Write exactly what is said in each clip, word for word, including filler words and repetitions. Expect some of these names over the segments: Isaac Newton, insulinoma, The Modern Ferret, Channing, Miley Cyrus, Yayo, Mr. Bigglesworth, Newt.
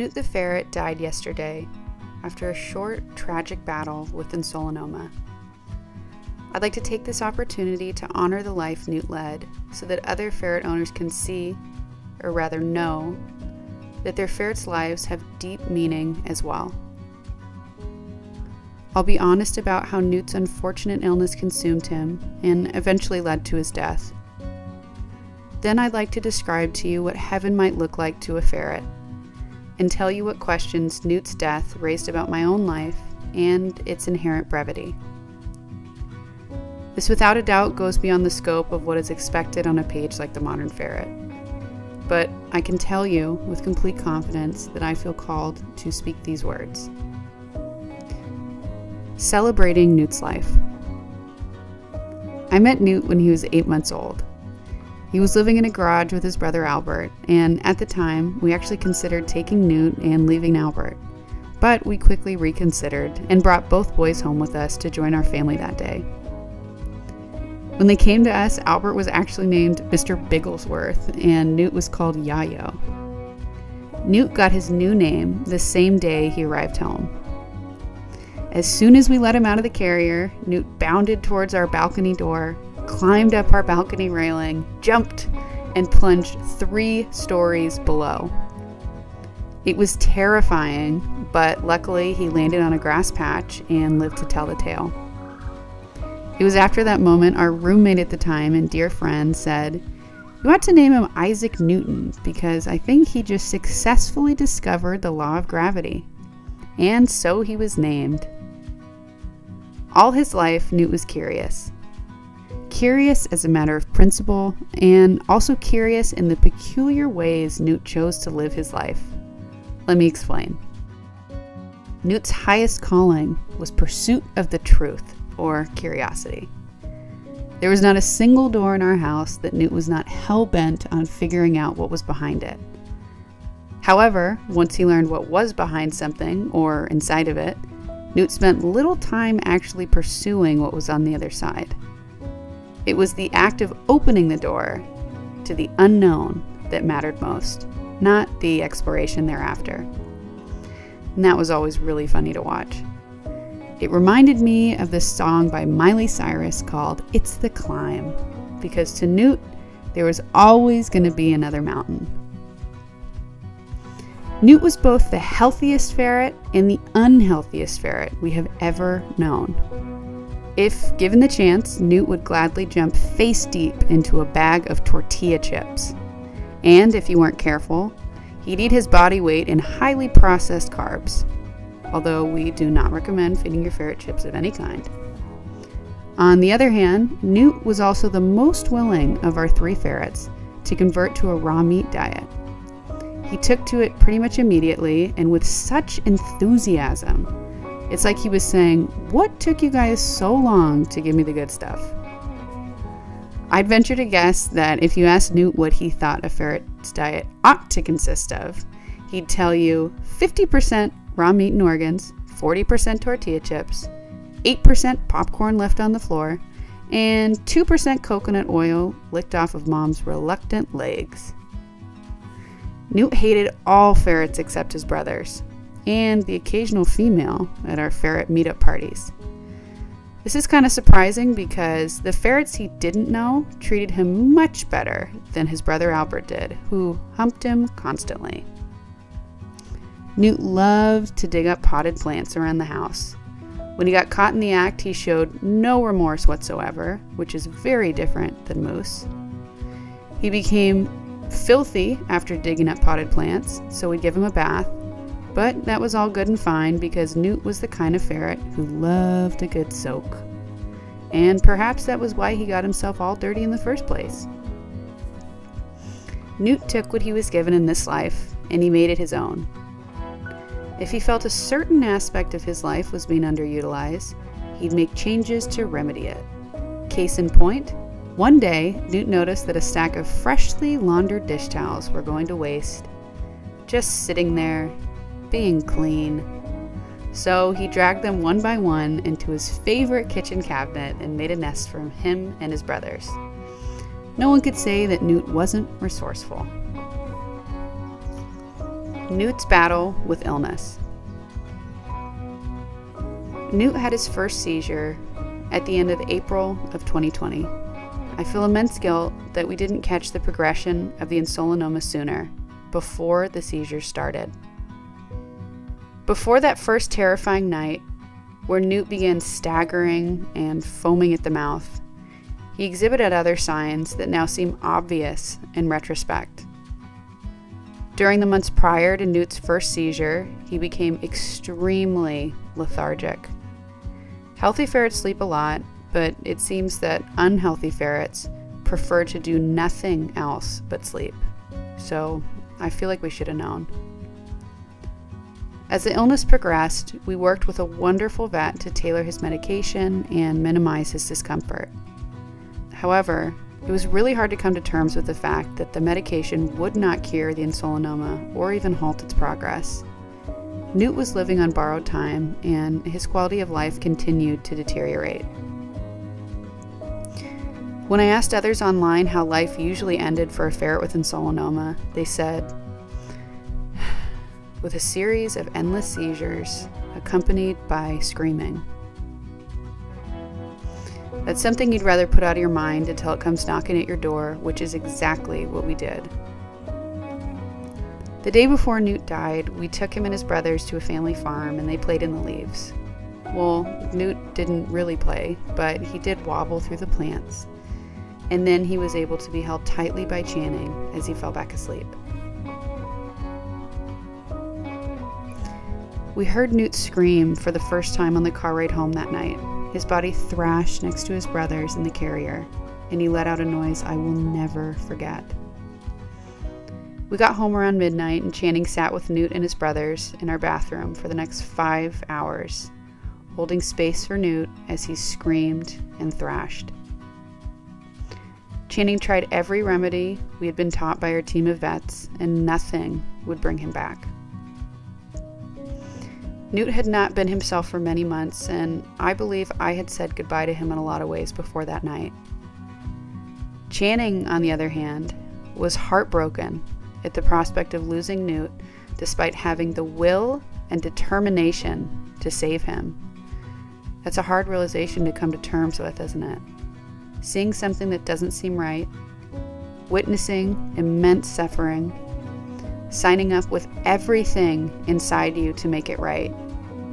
Newt the ferret died yesterday after a short, tragic battle with insulinoma. I'd like to take this opportunity to honor the life Newt led so that other ferret owners can see, or rather know, that their ferrets' lives have deep meaning as well. I'll be honest about how Newt's unfortunate illness consumed him and eventually led to his death. Then I'd like to describe to you what heaven might look like to a ferret, and tell you what questions Newt's death raised about my own life and its inherent brevity. This without a doubt goes beyond the scope of what is expected on a page like The Modern Ferret, but I can tell you with complete confidence that I feel called to speak these words. Celebrating Newt's life. I met Newt when he was eight months old. He was living in a garage with his brother Albert, and at the time, we actually considered taking Newt and leaving Albert, but we quickly reconsidered and brought both boys home with us to join our family that day. When they came to us, Albert was actually named Mister Bigglesworth and Newt was called Yayo. Newt got his new name the same day he arrived home. As soon as we let him out of the carrier, Newt bounded towards our balcony door, climbed up our balcony railing, jumped, and plunged three stories below. It was terrifying, but luckily he landed on a grass patch and lived to tell the tale. It was after that moment our roommate at the time and dear friend said, "You ought to name him Isaac Newton because I think he just successfully discovered the law of gravity." And so he was named. All his life, Newt was curious. Curious as a matter of principle, and also curious in the peculiar ways Newt chose to live his life. Let me explain. Newt's highest calling was pursuit of the truth, or curiosity. There was not a single door in our house that Newt was not hell-bent on figuring out what was behind it. However, once he learned what was behind something, or inside of it, Newt spent little time actually pursuing what was on the other side. It was the act of opening the door to the unknown that mattered most, not the exploration thereafter. And that was always really funny to watch. It reminded me of this song by Miley Cyrus called "It's the Climb," because to Newt, there was always going to be another mountain. Newt was both the healthiest ferret and the unhealthiest ferret we have ever known. If given the chance, Newt would gladly jump face deep into a bag of tortilla chips. And if you weren't careful, he'd eat his body weight in highly processed carbs. Although we do not recommend feeding your ferret chips of any kind. On the other hand, Newt was also the most willing of our three ferrets to convert to a raw meat diet. He took to it pretty much immediately and with such enthusiasm. It's like he was saying, "What took you guys so long to give me the good stuff?" I'd venture to guess that if you asked Newt what he thought a ferret's diet ought to consist of, he'd tell you fifty percent raw meat and organs, forty percent tortilla chips, eight percent popcorn left on the floor, and two percent coconut oil licked off of mom's reluctant legs. Newt hated all ferrets except his brothers, and the occasional female at our ferret meetup parties. This is kind of surprising because the ferrets he didn't know treated him much better than his brother Albert did, who humped him constantly. Newt loved to dig up potted plants around the house. When he got caught in the act, he showed no remorse whatsoever, which is very different than Moose. He became filthy after digging up potted plants, so we'd give him a bath, but that was all good and fine because Newt was the kind of ferret who loved a good soak. And perhaps that was why he got himself all dirty in the first place. Newt took what he was given in this life, and he made it his own. If he felt a certain aspect of his life was being underutilized, he'd make changes to remedy it. Case in point, one day, Newt noticed that a stack of freshly laundered dish towels were going to waste, just sitting there, being clean. So he dragged them one by one into his favorite kitchen cabinet and made a nest for him and his brothers. No one could say that Newt wasn't resourceful. Newt's battle with illness. Newt had his first seizure at the end of April of twenty twenty. I feel immense guilt that we didn't catch the progression of the insulinoma sooner, before the seizure started. Before that first terrifying night, where Newt began staggering and foaming at the mouth, he exhibited other signs that now seem obvious in retrospect. During the months prior to Newt's first seizure, he became extremely lethargic. Healthy ferrets sleep a lot, but it seems that unhealthy ferrets prefer to do nothing else but sleep. So I feel like we should have known. As the illness progressed, we worked with a wonderful vet to tailor his medication and minimize his discomfort. However, it was really hard to come to terms with the fact that the medication would not cure the insulinoma or even halt its progress. Newt was living on borrowed time, and his quality of life continued to deteriorate. When I asked others online how life usually ended for a ferret with insulinoma, they said, "With a series of endless seizures accompanied by screaming." That's something you'd rather put out of your mind until it comes knocking at your door, which is exactly what we did. The day before Newt died, we took him and his brothers to a family farm and they played in the leaves. Well, Newt didn't really play, but he did wobble through the plants. And then he was able to be held tightly by Channing as he fell back asleep. We heard Newt scream for the first time on the car ride home that night. His body thrashed next to his brother's in the carrier, and he let out a noise I will never forget. We got home around midnight, and Channing sat with Newt and his brothers in our bathroom for the next five hours, holding space for Newt as he screamed and thrashed. Channing tried every remedy we had been taught by our team of vets, and nothing would bring him back. Newt had not been himself for many months, and I believe I had said goodbye to him in a lot of ways before that night. Channing, on the other hand, was heartbroken at the prospect of losing Newt despite having the will and determination to save him. That's a hard realization to come to terms with, isn't it? Seeing something that doesn't seem right, witnessing immense suffering, signing up with everything inside you to make it right,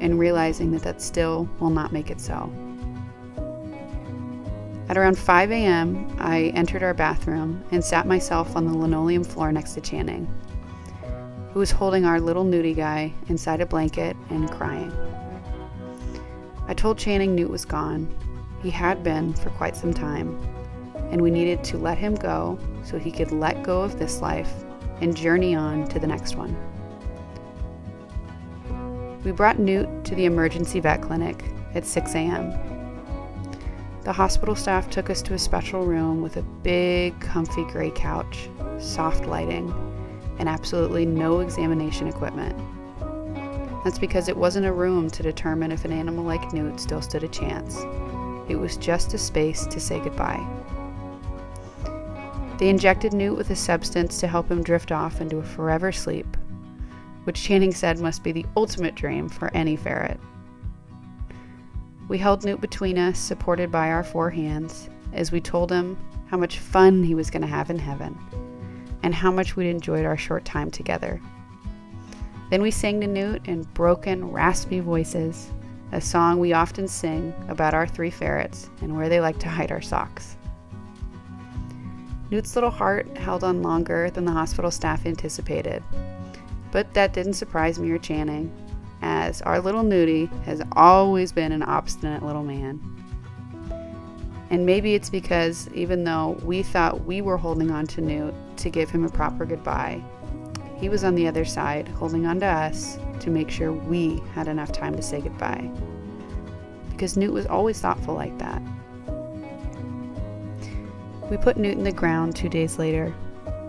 and realizing that that still will not make it so. At around five A M, I entered our bathroom and sat myself on the linoleum floor next to Channing, who was holding our little nudie guy inside a blanket and crying. I told Channing Newt was gone. He had been for quite some time, and we needed to let him go so he could let go of this life and journey on to the next one. We brought Newt to the emergency vet clinic at six A M. The hospital staff took us to a special room with a big, comfy gray couch, soft lighting, and absolutely no examination equipment. That's because it wasn't a room to determine if an animal like Newt still stood a chance. It was just a space to say goodbye. They injected Newt with a substance to help him drift off into a forever sleep, which Channing said must be the ultimate dream for any ferret. We held Newt between us, supported by our four hands, as we told him how much fun he was going to have in heaven, and how much we'd enjoyed our short time together. Then we sang to Newt in broken, raspy voices, a song we often sing about our three ferrets and where they like to hide our socks. Newt's little heart held on longer than the hospital staff anticipated, but that didn't surprise me or Channing, as our little Newtie has always been an obstinate little man. And maybe it's because even though we thought we were holding on to Newt to give him a proper goodbye, he was on the other side holding on to us to make sure we had enough time to say goodbye. Because Newt was always thoughtful like that. We put Newt in the ground two days later,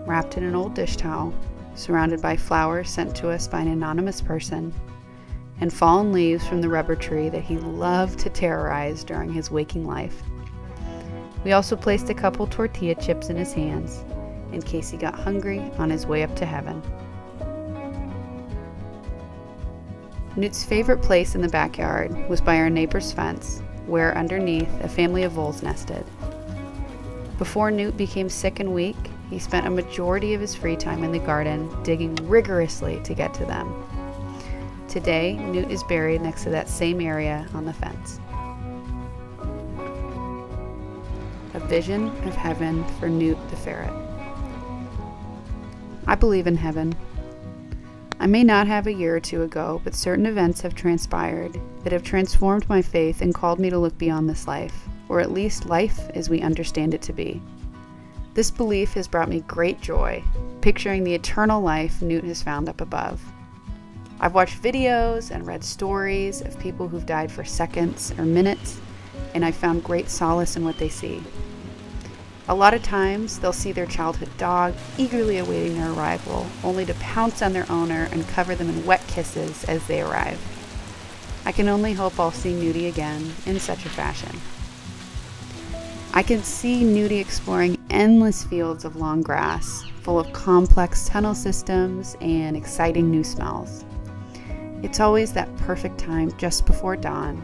wrapped in an old dish towel, surrounded by flowers sent to us by an anonymous person, and fallen leaves from the rubber tree that he loved to terrorize during his waking life. We also placed a couple tortilla chips in his hands, in case he got hungry on his way up to heaven. Newt's favorite place in the backyard was by our neighbor's fence, where underneath a family of voles nested. Before Newt became sick and weak, he spent a majority of his free time in the garden, digging rigorously to get to them. Today, Newt is buried next to that same area on the fence. A vision of heaven for Newt the ferret. I believe in heaven. I may not have a year or two ago, but certain events have transpired that have transformed my faith and called me to look beyond this life, or at least life as we understand it to be. This belief has brought me great joy, picturing the eternal life Newt has found up above. I've watched videos and read stories of people who've died for seconds or minutes, and I've found great solace in what they see. A lot of times, they'll see their childhood dog eagerly awaiting their arrival, only to pounce on their owner and cover them in wet kisses as they arrive. I can only hope I'll see Newty again in such a fashion. I can see Newty exploring endless fields of long grass, full of complex tunnel systems and exciting new smells. It's always that perfect time just before dawn,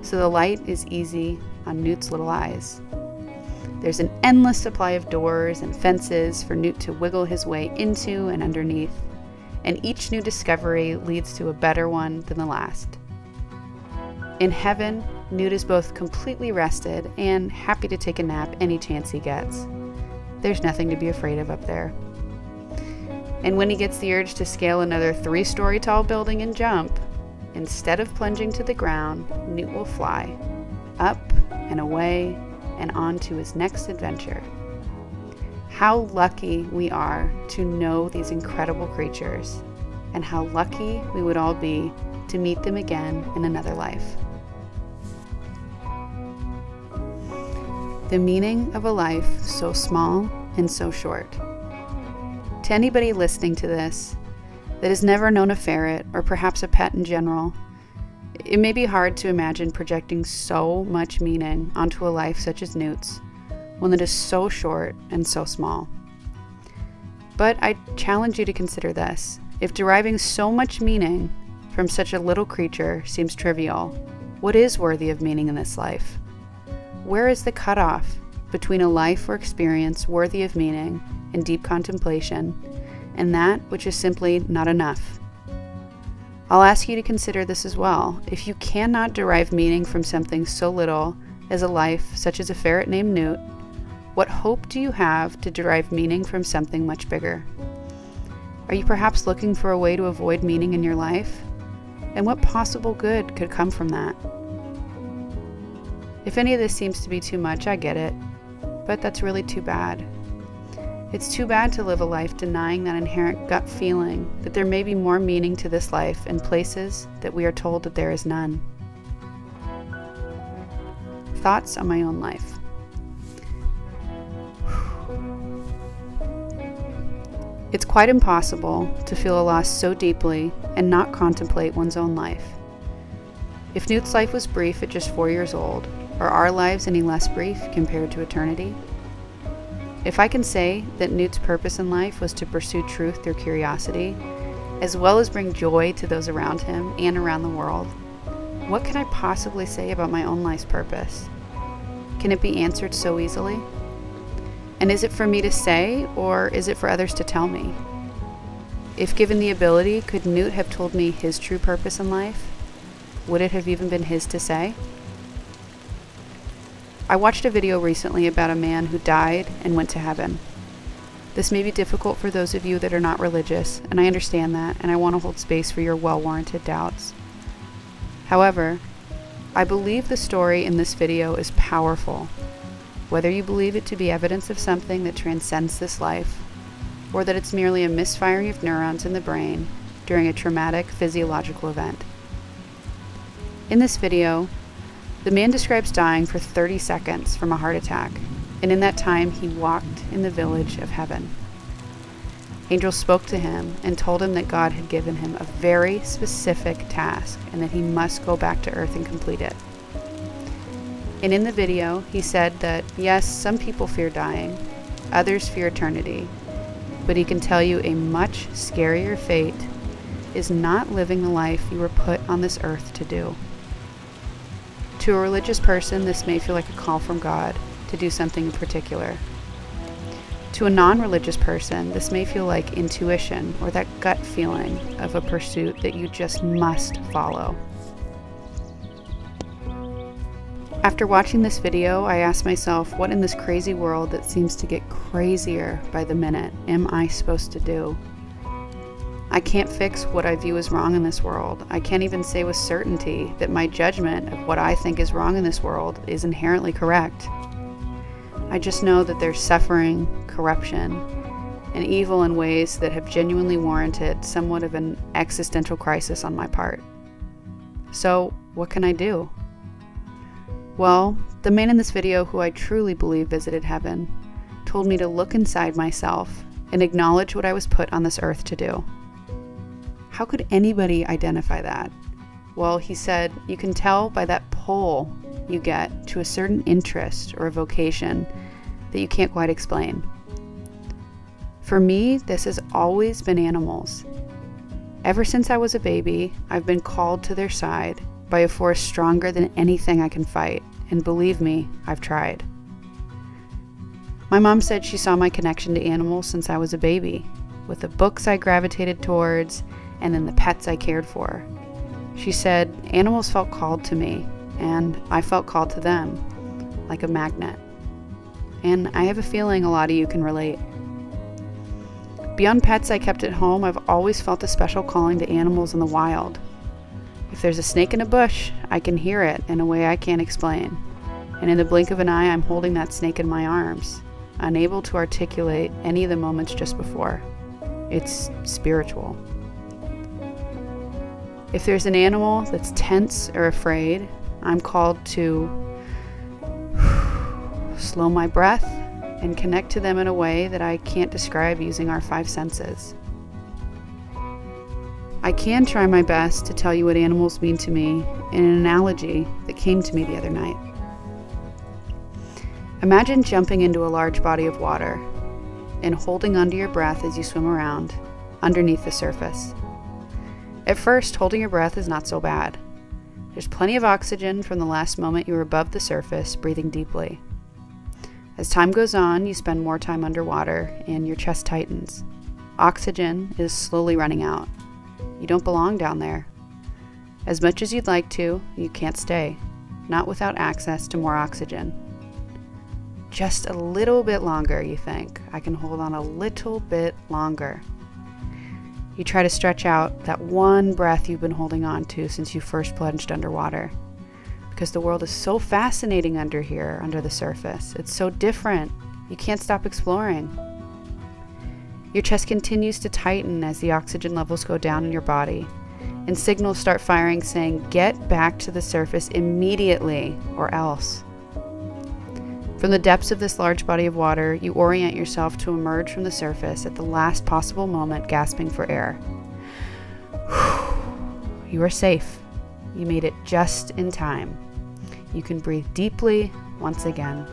so the light is easy on Newt's little eyes. There's an endless supply of doors and fences for Newt to wiggle his way into and underneath, and each new discovery leads to a better one than the last. In heaven, Newt is both completely rested and happy to take a nap any chance he gets. There's nothing to be afraid of up there. And when he gets the urge to scale another three-story tall building and jump, instead of plunging to the ground, Newt will fly up and away, and on to his next adventure. How lucky we are to know these incredible creatures, and how lucky we would all be to meet them again in another life. The meaning of a life so small and so short. To anybody listening to this that has never known a ferret, or perhaps a pet in general, it may be hard to imagine projecting so much meaning onto a life such as Newt's, one that is so short and so small. But I challenge you to consider this. If deriving so much meaning from such a little creature seems trivial, what is worthy of meaning in this life? Where is the cutoff between a life or experience worthy of meaning and deep contemplation, and that which is simply not enough? I'll ask you to consider this as well. If you cannot derive meaning from something so little as a life such as a ferret named Newt, what hope do you have to derive meaning from something much bigger? Are you perhaps looking for a way to avoid meaning in your life? And what possible good could come from that? If any of this seems to be too much, I get it, but that's really too bad. It's too bad to live a life denying that inherent gut feeling that there may be more meaning to this life in places that we are told that there is none. Thoughts on my own life. It's quite impossible to feel a loss so deeply and not contemplate one's own life. If Newt's life was brief at just four years old, are our lives any less brief compared to eternity? If I can say that Newt's purpose in life was to pursue truth through curiosity, as well as bring joy to those around him and around the world, what can I possibly say about my own life's purpose? Can it be answered so easily? And is it for me to say, or is it for others to tell me? If given the ability, could Newt have told me his true purpose in life? Would it have even been his to say? I watched a video recently about a man who died and went to heaven. This may be difficult for those of you that are not religious, and I understand that, and I want to hold space for your well-warranted doubts. However, I believe the story in this video is powerful. Whether you believe it to be evidence of something that transcends this life, or that it's merely a misfiring of neurons in the brain during a traumatic physiological event. In this video, the man describes dying for thirty seconds from a heart attack, and in that time he walked in the village of heaven. Angels spoke to him and told him that God had given him a very specific task and that he must go back to earth and complete it. And in the video, he said that, yes, some people fear dying, others fear eternity, but he can tell you a much scarier fate is not living the life you were put on this earth to do. To a religious person, this may feel like a call from God to do something in particular. To a non-religious person, this may feel like intuition or that gut feeling of a pursuit that you just must follow. After watching this video, I asked myself, what in this crazy world that seems to get crazier by the minute am I supposed to do? I can't fix what I view as wrong in this world. I can't even say with certainty that my judgment of what I think is wrong in this world is inherently correct. I just know that there's suffering, corruption, and evil in ways that have genuinely warranted somewhat of an existential crisis on my part. So, what can I do? Well, the man in this video who I truly believe visited heaven told me to look inside myself and acknowledge what I was put on this earth to do. How could anybody identify that? Well, he said, you can tell by that pull you get to a certain interest or a vocation that you can't quite explain. For me, this has always been animals. Ever since I was a baby, I've been called to their side by a force stronger than anything I can fight, and believe me, I've tried. My mom said she saw my connection to animals since I was a baby, with the books I gravitated towards, and then the pets I cared for. She said, animals felt called to me, and I felt called to them, like a magnet. And I have a feeling a lot of you can relate. Beyond pets I kept at home, I've always felt a special calling to animals in the wild. If there's a snake in a bush, I can hear it in a way I can't explain. And in the blink of an eye, I'm holding that snake in my arms, unable to articulate any of the moments just before. It's spiritual. If there's an animal that's tense or afraid, I'm called to slow my breath and connect to them in a way that I can't describe using our five senses. I can try my best to tell you what animals mean to me in an analogy that came to me the other night. Imagine jumping into a large body of water and holding onto your breath as you swim around underneath the surface. At first, holding your breath is not so bad. There's plenty of oxygen from the last moment you were above the surface, breathing deeply. As time goes on, you spend more time underwater and your chest tightens. Oxygen is slowly running out. You don't belong down there. As much as you'd like to, you can't stay, not without access to more oxygen. Just a little bit longer, you think. I can hold on a little bit longer. You try to stretch out that one breath you've been holding on to since you first plunged underwater. Because the world is so fascinating under here, under the surface. It's so different. You can't stop exploring. Your chest continues to tighten as the oxygen levels go down in your body, and signals start firing saying, get back to the surface immediately or else. From the depths of this large body of water, you orient yourself to emerge from the surface at the last possible moment, gasping for air. You are safe. You made it just in time. You can breathe deeply once again.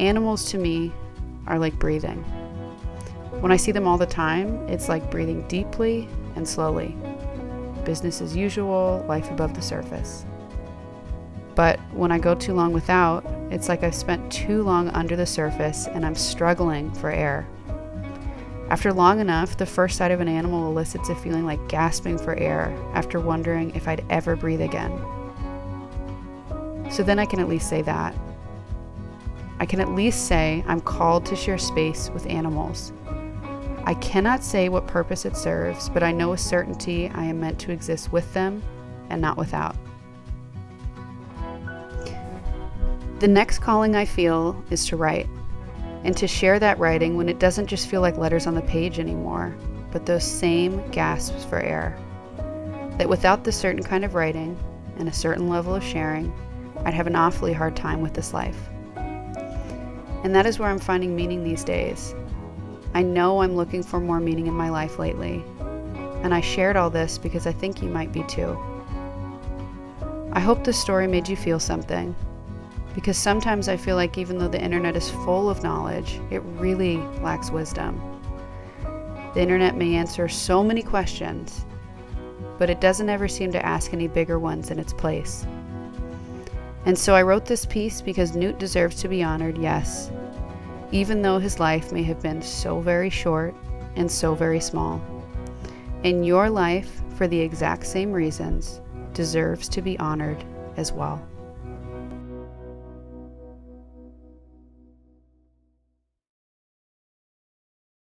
Animals to me are like breathing. When I see them all the time, it's like breathing deeply and slowly. Business as usual, life above the surface. But when I go too long without, it's like I've spent too long under the surface and I'm struggling for air. After long enough, the first sight of an animal elicits a feeling like gasping for air after wondering if I'd ever breathe again. So then I can at least say that. I can at least say I'm called to share space with animals. I cannot say what purpose it serves, but I know with certainty I am meant to exist with them and not without. The next calling I feel is to write, and to share that writing when it doesn't just feel like letters on the page anymore, but those same gasps for air. That without this certain kind of writing and a certain level of sharing, I'd have an awfully hard time with this life. And that is where I'm finding meaning these days. I know I'm looking for more meaning in my life lately, and I shared all this because I think you might be too. I hope this story made you feel something, because sometimes I feel like even though the internet is full of knowledge, it really lacks wisdom. The internet may answer so many questions, but it doesn't ever seem to ask any bigger ones in its place. And so I wrote this piece because Newt deserves to be honored, yes, even though his life may have been so very short and so very small. And your life, for the exact same reasons, deserves to be honored as well.